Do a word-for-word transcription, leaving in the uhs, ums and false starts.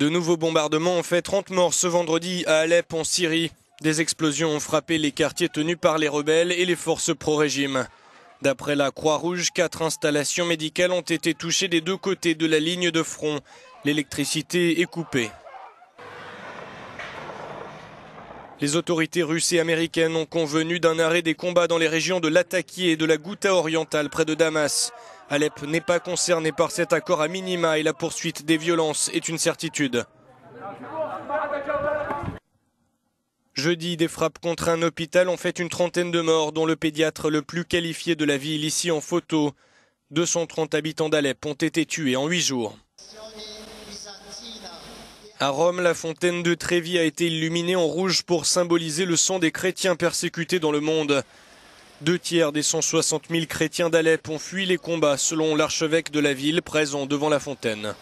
De nouveaux bombardements ont fait trente morts ce vendredi à Alep, en Syrie. Des explosions ont frappé les quartiers tenus par les rebelles et les forces pro-régime. D'après la Croix-Rouge, quatre installations médicales ont été touchées des deux côtés de la ligne de front. L'électricité est coupée. Les autorités russes et américaines ont convenu d'un arrêt des combats dans les régions de Lattaquié et de la Gouta orientale près de Damas. Alep n'est pas concernée par cet accord à minima et la poursuite des violences est une certitude. Jeudi, des frappes contre un hôpital ont fait une trentaine de morts, dont le pédiatre le plus qualifié de la ville, ici en photo. deux cent trente habitants d'Alep ont été tués en huit jours. À Rome, la fontaine de Trevi a été illuminée en rouge pour symboliser le sang des chrétiens persécutés dans le monde. Deux tiers des cent soixante mille chrétiens d'Alep ont fui les combats, selon l'archevêque de la ville présent devant la fontaine.